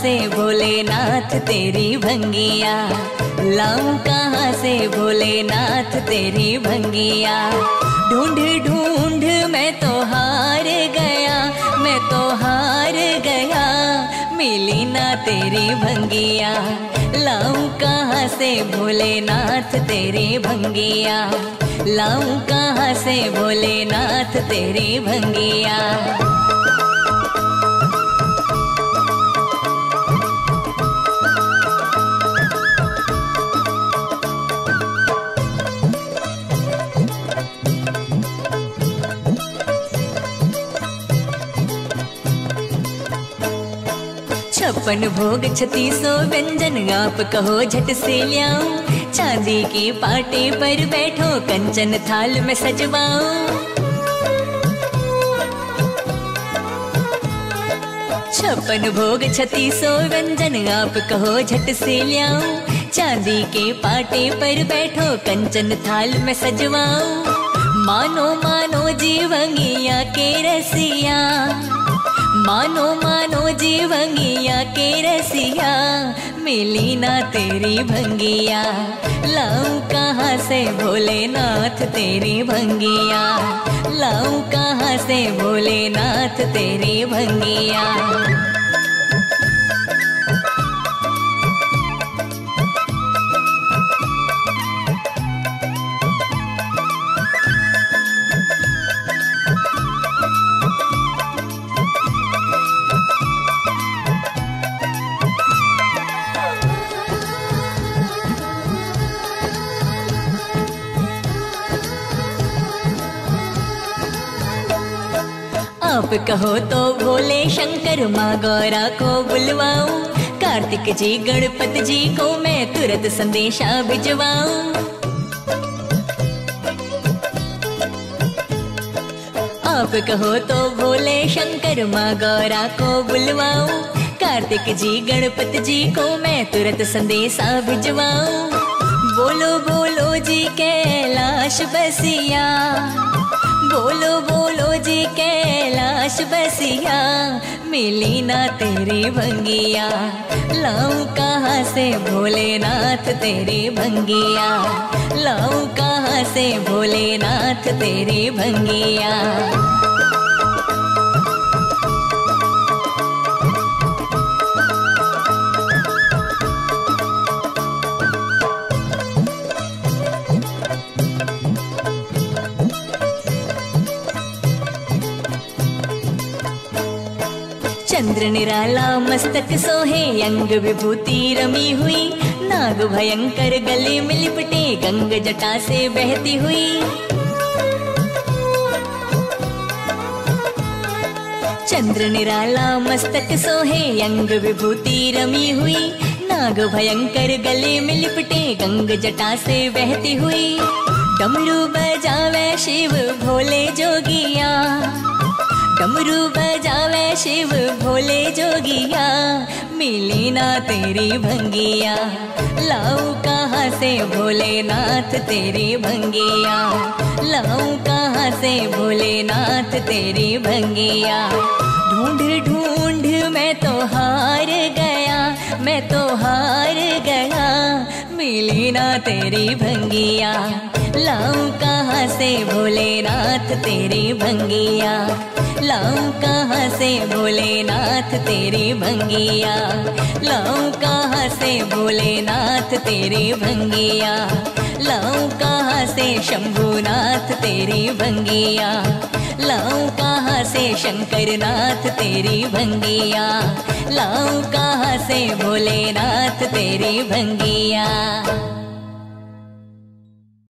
से भोलेनाथ तेरी भंगिया, लाऊं कहाँ से भोलेनाथ तेरी भंगिया। ढूंढ ढूंढ मैं तो हार गया, मैं तो हार गया, मिली ना तेरी भंगिया। लाऊं कहाँ से भोलेनाथ तेरी भंगिया, लाऊं कहाँ से भोलेनाथ तेरी भंगिया। छप्पन भोग 3600 व्यंजन आप कहो झट से ल्याऊं, चांदी के पाटे पर बैठो कंचन थाल में सजवाऊं। छप्पन भोग 3600 व्यंजन आप कहो झट से ल्याऊं, चांदी के पाटे पर बैठो कंचन थाल में सजवाऊं। मानो मानो जीवंगिया के रसिया, मानो मानो जीवंगिया के रसिया, मिली ना तेरी भंगिया। लाऊं कहाँ से भोलेनाथ तेरी भंगिया, लाऊं कहाँ से भोलेनाथ तेरी भंगिया। आप कहो तो भोले शंकर माँ गौरा को बुलवाऊं, कार्तिक जी गणपति जी को मैं तुरंत संदेशा भिजवाऊं। आप कहो तो भोले शंकर माँ गौरा को बुलवाऊं, कार्तिक जी गणपति जी को मैं तुरंत संदेशा भिजवाऊं। बोलो बोलो जी कैलाश बसिया, बोलो बोलो जी कैलाश बसिया, मिली ना तेरी भंगिया। लाऊं कहाँ से भोलेनाथ तेरी भंगिया, लाऊं कहाँ से भोलेनाथ तेरी भंगिया। चंद्र निराला मस्तक सोहे, अंग विभूति रमी हुई, नाग भयंकर गले में लिपटे, गंग जटा से बहती हुई। चंद्र निराला मस्तक सोहे, अंग विभूति रमी हुई, नाग भयंकर गले में लिपटे, गंग जटा से बहती हुई। डमरू बजावे शिव भोले जोगिया, डमरू बजावे शिव भोले जोगिया, मिली ना तेरी भंगिया। लाऊं कहाँ से भोलेनाथ तेरी भंगिया, लाऊं कहाँ से भोलेनाथ तेरी भंगिया। ढूंढ ढूंढ मैं तो हार गया, मैं तो हार गया, मिली ना तेरी भंगिया। लाऊं कहाँ से भोलेनाथ तेरी भंगिया, लाऊं कहाँ से भोलेनाथ तेरी भंगिया। लाऊं कहाँ से भोलेनाथ तेरी भंगिया, लाऊं कहाँ से शंभुनाथ तेरी भंगिया। लाऊं कहाँ से शंकरनाथ तेरी भंगिया, लाऊं कहाँ से भोलेनाथ तेरी भंगिया।